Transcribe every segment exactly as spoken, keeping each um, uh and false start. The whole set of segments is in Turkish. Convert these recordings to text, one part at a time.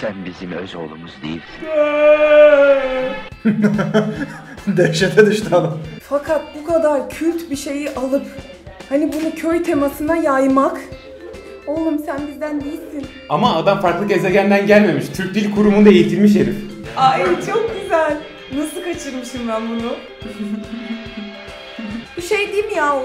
Sen bizim öz oğlumuz değilsin. Dehşete düştü adam. Fakat bu kadar kült bir şeyi alıp hani bunu köy temasına yaymak. Oğlum sen bizden değilsin. Ama adam farklı gezegenden gelmemiş. Türk Dil Kurumu'nda eğitilmiş herif. Ay çok güzel. Nasıl kaçırmışım ben bunu? Bu şey değil mi ya, o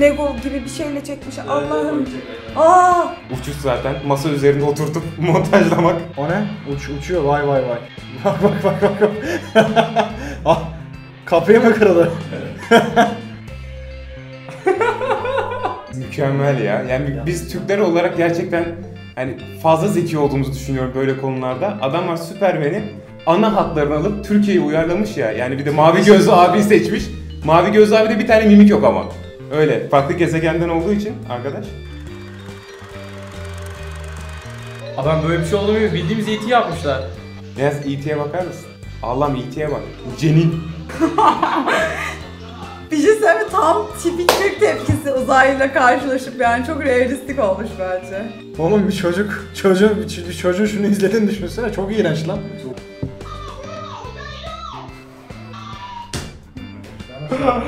Lego gibi bir şeyle çekmiş Allah'ım. Aa! Uçuş zaten. Masa üzerinde oturtup montajlamak. O ne? Uç uçuyor. Vay vay vay. Bak bak bak bak. Ah! Kapıyı mı kırıldı? Mükemmel ya. Yani biz Türkler olarak gerçekten hani fazla zeki olduğumuzu düşünüyorum böyle konularda. Adam var Süpermen'in ana hatlarını alıp Türkiye'yi uyarlamış ya. Yani bir de Mavi Gözlü abi seçmiş. Mavi Gözlü abi de bir tane mimik yok ama. Öyle farklı gezegenden olduğu için arkadaş. Adam böyle bir şey olmuyor. Bildiğimiz E T yapmışlar. Biraz E T'ye bakar mısın? Allah'ım E T'ye bak. Cenin. Bir şey söyleyeyim mi? Tam tipik Türk tepkisi uzaylıyla karşılaşıp yani çok realistik olmuş bence. Oğlum bir çocuk, çocuğun, bir çocuğun şunu izlediğini düşünsene, çok iğrenç lan.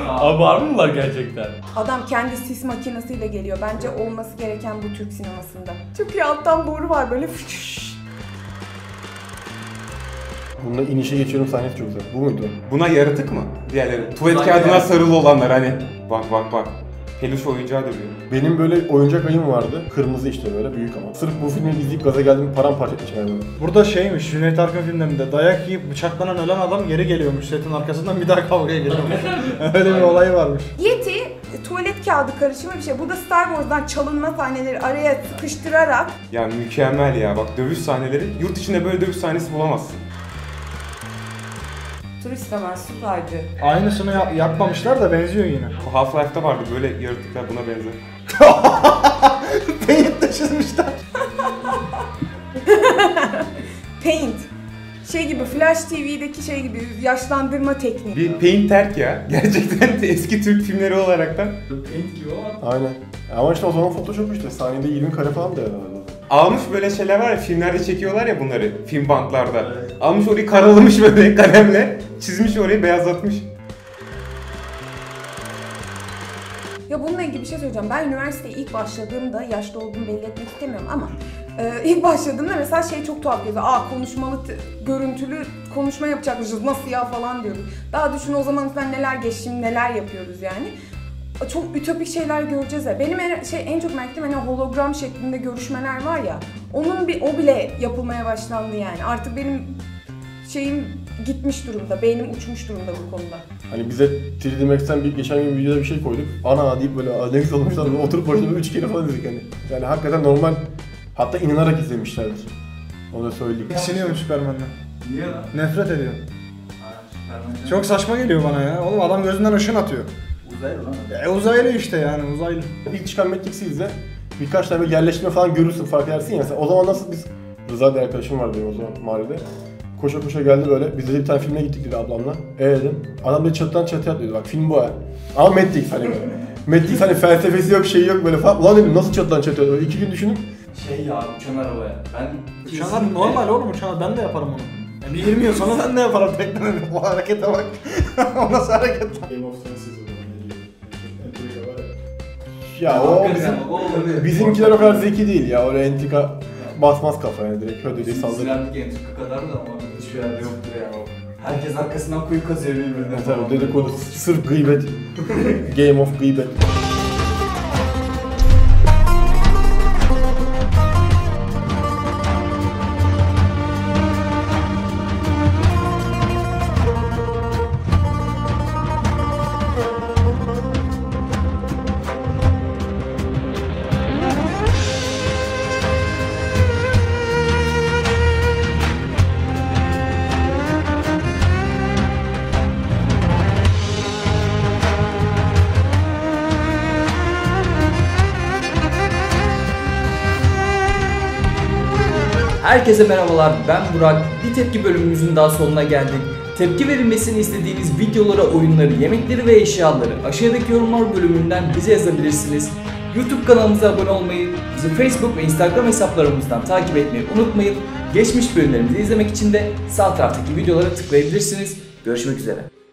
Abartmıyorlar gerçekten. Adam kendi sis makinesiyle geliyor. Bence olması gereken bu Türk sinemasında. Çünkü alttan boru var böyle fışş. Bunda inişe geçiyorum sahnesi çok güzel. Bu muydu? Buna yaratık mı? Diğerleri. Tuvalet kağıdına sarılı olanlar hani. Bak bak bak. Peluş oyuncağı da diyor. Benim böyle oyuncak ayım vardı. Kırmızı işte böyle büyük ama. Sırf bu filmi izleyip gaza geldim paramparça etmişim yani. Burada şeymiş, Jüneyt Arkın filmlerinde dayak yiyip bıçaklanan ölen adam geri geliyormuş. Setin arkasından bir daha kavgaya geliyormuş. Öyle bir olay varmış. E T tuvalet kağıdı karışımı bir şey. Bu da Star Wars'dan çalınma sahneleri araya sıkıştırarak. Ya mükemmel ya. Bak dövüş sahneleri. Yurt içinde böyle dövüş sahnesi bulamazsın. Turist hemen süperdi. Aynısını yap yapmamışlar da benziyor yine. Half-Life'da vardı böyle yaratıklar buna benzer. Paint taşınmışlar. Paint. Şey gibi Flash T V'deki şey gibi yaşlandırma tekniği. Bir paint terk ya. Gerçekten de eski Türk filmleri olaraktan. Paint gibi o. Aynen. Ama işte o zaman Photoshop işte. Saniyede yirmi kare falan da herhalde. Almış böyle şeyler var ya, filmlerde çekiyorlar ya bunları, film bantlarda. Evet. Almış orayı karalamış böyle kalemle, çizmiş orayı beyazlatmış. Ya bununla ilgili bir şey söyleyeceğim. Ben üniversiteye ilk başladığımda, yaşlı olduğumu belli etmek istemiyorum ama e, ilk başladığımda mesela şey çok tuhaf geliyordu. Aa konuşmalı, görüntülü konuşma yapacakmışız, nasıl ya falan diyorum. Daha düşün o zaman ben neler geçtim, neler yapıyoruz yani. Çok ütopik şeyler göreceğiz ya. Benim en, şey, en çok merak ettiğim hani hologram şeklinde görüşmeler var ya. Onun bir o bile yapılmaya başlandı yani. Artık benim şeyim gitmiş durumda, beynim uçmuş durumda bu konuda. Hani bize üç D Max'ten bir geçen gün videoda bir şey koyduk. Ana deyip böyle adeks olmuşlar. Oturup başında üç kere falan dedik hani. Yani hakikaten normal, hatta inanarak izlemişlerdir. Onu da söyleyeyim. Siniyorum Süpermen'den. Niye lan? Nefret ediyorum. Aa, çok saçma geliyor bana ya. Oğlum adam gözünden ışın atıyor. Uzaylı lan. E uzaylı işte yani, uzaylı. İlk çıkan Metriks'i izle, birkaç tane böyle yerleştirme falan görürsün, fark edersin ya. Mesela o zaman nasıl biz, Rıza bir arkadaşım vardı o zaman mahallede. Koşa koşa geldi böyle, biz de bir tane filme gittik dedi ablamla. E dedim, adam da çatıdan çatıya atlıyordu bak, film bu ha. Ama Metriks hani böyle. Metriks hani felsefesi yok, şeyi yok böyle falan. Ulan dedim, nasıl çatıdan çatıya atlıyordu, iki gün düşündüm. Şey ya, uçan arabaya. Ben... Uçanlar normal oğlum, uçanlar ben de yaparım onu. Yani yirmi yıl sonra sen ne yaparım, beklemedim. O harekete bak. O nasıl hareket? Game of Thrones izledim. Ya o bizim, bizimkiler o kadar zeki değil ya, öyle entrika basmaz kafaya yani, direkt ödülü saldırır. Bizlerdeki entrika kadar da ama hiçbir yerde yoktur ya o. Herkes arkasından kuyu kazıyor birbirine. Tabii dedikodu, sırf gıybet. Game of gıybet. Herkese merhabalar, ben Burak. Bir tepki bölümümüzün daha sonuna geldik. Tepki verilmesini istediğiniz videolara, oyunları, yemekleri ve eşyaları aşağıdaki yorumlar bölümünden bize yazabilirsiniz. YouTube kanalımıza abone olmayı, bizi Facebook ve Instagram hesaplarımızdan takip etmeyi unutmayın. Geçmiş bölümlerimizi izlemek için de sağ taraftaki videolara tıklayabilirsiniz. Görüşmek üzere.